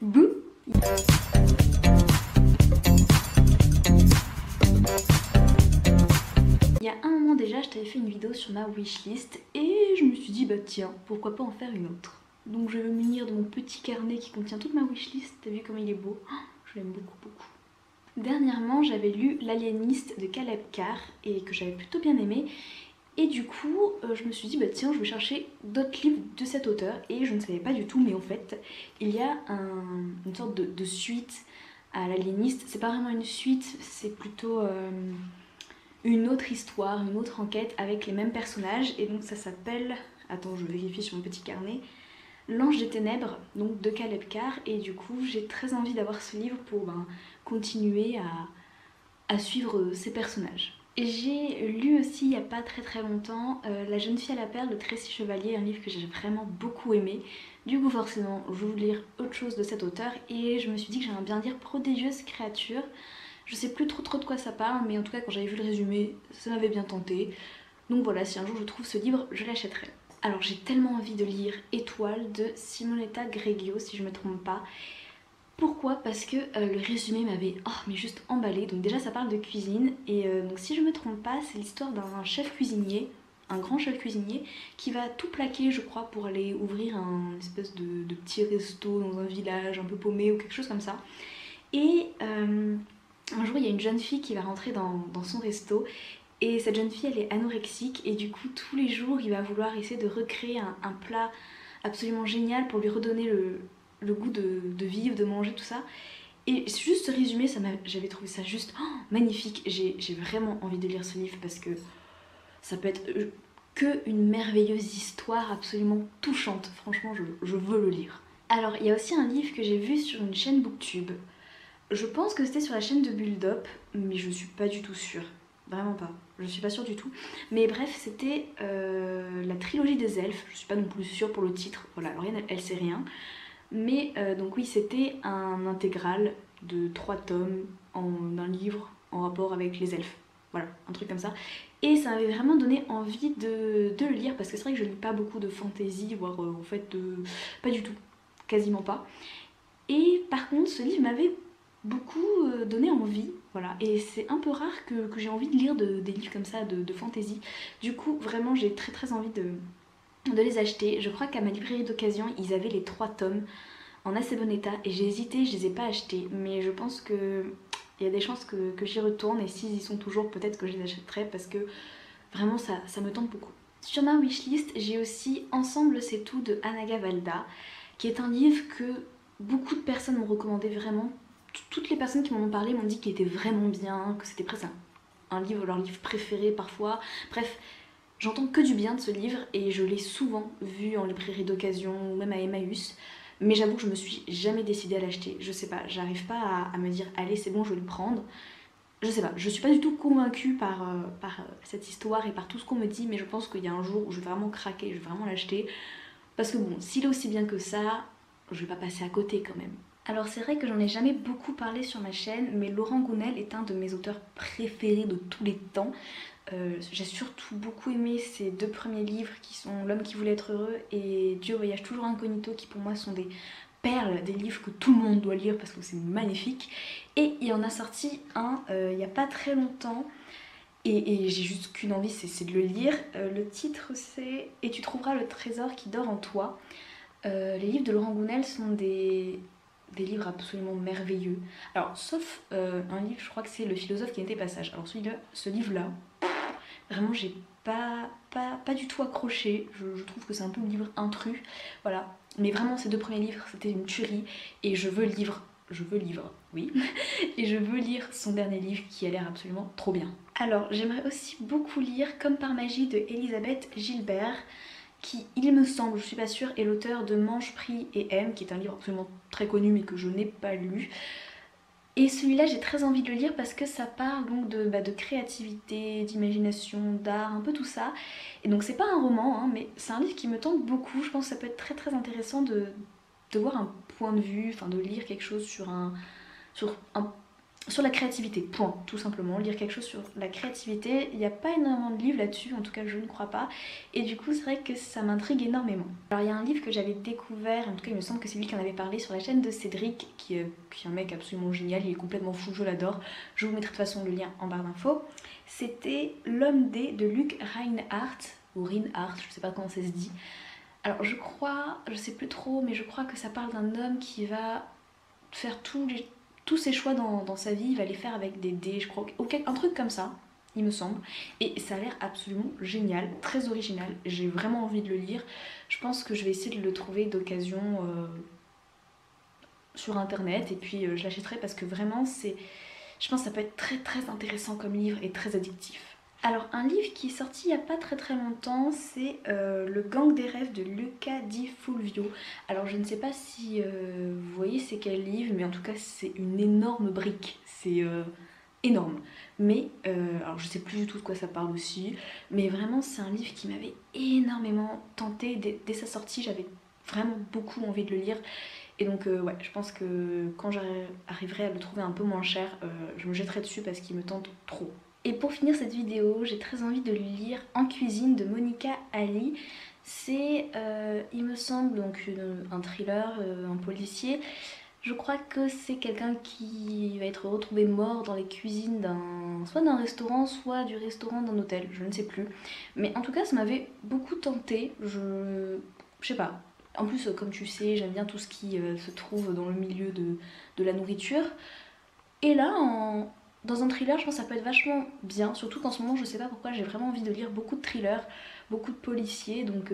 Bouh. Il y a un moment déjà, je t'avais fait une vidéo sur ma wishlist et je me suis dit, bah tiens, pourquoi pas en faire une autre. Donc je vais me munir de mon petit carnet qui contient toute ma wishlist. T'as vu comme il est beau? Je l'aime beaucoup, beaucoup. Dernièrement, j'avais lu L'Alieniste de Caleb Carr et que j'avais plutôt bien aimé. Et du coup, je me suis dit, bah tiens, je vais chercher d'autres livres de cet auteur. Et je ne savais pas du tout, mais en fait, il y a une sorte de suite à L'Alieniste. C'est pas vraiment une suite, c'est plutôt une autre histoire, une autre enquête avec les mêmes personnages. Et donc ça s'appelle, attends, je vérifie sur mon petit carnet, L'Ange des Ténèbres, donc de Caleb Carr. Et du coup, j'ai très envie d'avoir ce livre pour continuer à suivre ces personnages. J'ai lu aussi il n'y a pas très longtemps La jeune fille à la perle de Tracy Chevalier, un livre que j'ai vraiment beaucoup aimé. Du coup forcément je voulais lire autre chose de cet auteur et je me suis dit que j'aimerais bien lire Prodigieuses créatures. Je sais plus trop de quoi ça parle, mais en tout cas quand j'avais vu le résumé ça m'avait bien tenté. Donc voilà, si un jour je trouve ce livre je l'achèterai. Alors j'ai tellement envie de lire Étoile de Simonetta Greggio si je ne me trompe pas. Pourquoi? Parce que le résumé m'avait juste emballé. Donc déjà ça parle de cuisine et donc si je me trompe pas c'est l'histoire d'un chef cuisinier, un grand chef cuisinier qui va tout plaquer je crois pour aller ouvrir un espèce de petit resto dans un village un peu paumé ou quelque chose comme ça. Et un jour il y a une jeune fille qui va rentrer dans son resto et cette jeune fille elle est anorexique et du coup tous les jours il va vouloir essayer de recréer un plat absolument génial pour lui redonner le goût de vivre, de manger, tout ça. Et juste ce résumé, j'avais trouvé ça juste magnifique. J'ai vraiment envie de lire ce livre parce que ça peut être qu'une merveilleuse histoire absolument touchante. Franchement, je veux le lire. Alors, il y a aussi un livre que j'ai vu sur une chaîne Booktube. Je pense que c'était sur la chaîne de Bulldope, mais je suis pas du tout sûre. Vraiment pas, je suis pas sûre du tout. Mais bref, c'était La trilogie des elfes. Je suis pas non plus sûre pour le titre. Voilà, Lauriane, elle sait rien. Mais donc oui, c'était un intégral de 3 tomes d'un livre en rapport avec les elfes. Voilà, un truc comme ça. Et ça m'avait vraiment donné envie de le lire parce que c'est vrai que je ne lis pas beaucoup de fantasy, voire en fait pas du tout, quasiment pas. Et par contre, ce livre m'avait beaucoup donné envie, voilà. Et c'est un peu rare que j'ai envie de lire des livres comme ça de fantasy. Du coup, vraiment, j'ai très envie de les acheter. Je crois qu'à ma librairie d'occasion ils avaient les 3 tomes en assez bon état et j'ai hésité, je les ai pas achetés, mais je pense que il y a des chances que j'y retourne et s'ils y sont toujours peut-être que je les achèterai parce que vraiment ça me tente beaucoup. Sur ma wishlist j'ai aussi Ensemble, c'est tout de Anna Gavalda qui est un livre que beaucoup de personnes m'ont recommandé, vraiment toutes les personnes qui m'en ont parlé m'ont dit qu'il était vraiment bien, que c'était presque leur livre préféré parfois, bref. J'entends que du bien de ce livre et je l'ai souvent vu en librairie d'occasion ou même à Emmaüs, mais j'avoue que je me suis jamais décidée à l'acheter. Je sais pas, j'arrive pas à me dire allez c'est bon je vais le prendre. Je sais pas, je suis pas du tout convaincue par cette histoire et par tout ce qu'on me dit, mais je pense qu'il y a un jour où je vais vraiment craquer, je vais vraiment l'acheter. Parce que bon, s'il est aussi bien que ça, je vais pas passer à côté quand même. Alors c'est vrai que j'en ai jamais beaucoup parlé sur ma chaîne, mais Laurent Gounelle est un de mes auteurs préférés de tous les temps. J'ai surtout beaucoup aimé ses 2 premiers livres qui sont L'homme qui voulait être heureux et Dieu voyage toujours incognito, qui pour moi sont des perles, des livres que tout le monde doit lire parce que c'est magnifique. Et il en a sorti un il n'y a pas très longtemps et j'ai juste qu'une envie, c'est de le lire. Le titre c'est Et tu trouveras le trésor qui dort en toi. Les livres de Laurent Gounelle sont des livres absolument merveilleux. Alors sauf un livre, je crois que c'est Le philosophe qui n'était pas sage. Alors ce livre-là, vraiment j'ai pas du tout accroché, je trouve que c'est un peu un livre intrus, voilà. Mais vraiment ces 2 premiers livres c'était une tuerie et je veux lire son dernier livre qui a l'air absolument trop bien. Alors j'aimerais aussi beaucoup lire Comme par magie de Elizabeth Gilbert qui, il me semble, je suis pas sûre, est l'auteur de Mange, Prie et Aime, qui est un livre absolument très connu mais que je n'ai pas lu. Et celui-là j'ai très envie de le lire parce que ça parle donc de créativité, d'imagination, d'art, un peu tout ça. Et donc c'est pas un roman hein, mais c'est un livre qui me tente beaucoup. Je pense que ça peut être très intéressant de voir un point de vue, enfin de lire quelque chose sur un, sur un, sur la créativité, point, tout simplement, lire quelque chose sur la créativité. Il n'y a pas énormément de livres là-dessus, en tout cas je ne crois pas, et du coup c'est vrai que ça m'intrigue énormément. Alors il y a un livre que j'avais découvert, en tout cas il me semble que c'est lui qui en avait parlé sur la chaîne de Cédric, qui est un mec absolument génial, il est complètement fou, je l'adore, je vous mettrai de toute façon le lien en barre d'infos. C'était L'homme Dé de Luc Reinhardt, ou Reinhardt, je sais pas comment ça se dit. Alors je crois, je sais plus trop, mais je crois que ça parle d'un homme qui va faire tous ses choix dans sa vie, il va les faire avec des dés, je crois, un truc comme ça, il me semble. Et ça a l'air absolument génial, très original, j'ai vraiment envie de le lire. Je pense que je vais essayer de le trouver d'occasion sur internet, et puis je l'achèterai parce que vraiment c'est... Je pense que ça peut être très très intéressant comme livre et très addictif. Alors un livre qui est sorti il n'y a pas très très longtemps, c'est Le Gang des Rêves de Luca Di Fulvio. Alors je ne sais pas si vous voyez c'est quel livre, mais en tout cas c'est une énorme brique, c'est énorme. Mais, alors je sais plus du tout de quoi ça parle aussi, mais vraiment c'est un livre qui m'avait énormément tenté. Dès sa sortie j'avais vraiment beaucoup envie de le lire. Et donc ouais, je pense que quand j'arriverai à le trouver un peu moins cher, je me jetterai dessus parce qu'il me tente trop. Et pour finir cette vidéo, j'ai très envie de lire En Cuisine de Monica Ali. C'est, il me semble, donc un thriller, un policier. Je crois que c'est quelqu'un qui va être retrouvé mort dans les cuisines soit d'un restaurant, soit du restaurant d'un hôtel, je ne sais plus. Mais en tout cas, ça m'avait beaucoup tenté, je sais pas. En plus, comme tu sais, j'aime bien tout ce qui se trouve dans le milieu de la nourriture. Et là, dans un thriller, je pense que ça peut être vachement bien, surtout qu'en ce moment, je sais pas pourquoi, j'ai vraiment envie de lire beaucoup de thrillers, beaucoup de policiers, donc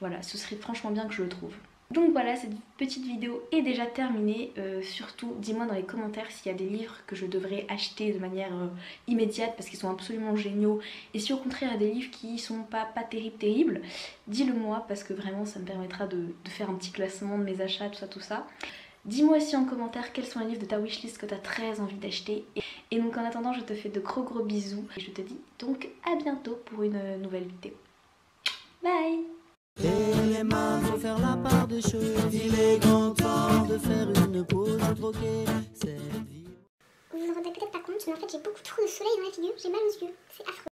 voilà, ce serait franchement bien que je le trouve. Donc voilà, cette petite vidéo est déjà terminée. Surtout, dis-moi dans les commentaires s'il y a des livres que je devrais acheter de manière immédiate parce qu'ils sont absolument géniaux, et si au contraire il y a des livres qui sont pas terribles, dis-le moi parce que vraiment ça me permettra de faire un petit classement de mes achats, tout ça. Dis-moi aussi en commentaire quels sont les livres de ta wishlist que tu as très envie d'acheter. Et donc en attendant, je te fais de gros bisous. Et je te dis donc à bientôt pour une nouvelle vidéo. Bye! Et les mains, faut faire la part des choses. Il est grand temps de faire une pause, troquer cette vie. Vous vous rendez peut-être pas compte, mais en fait j'ai beaucoup trop de soleil dans la figure, j'ai mal aux yeux, c'est affreux.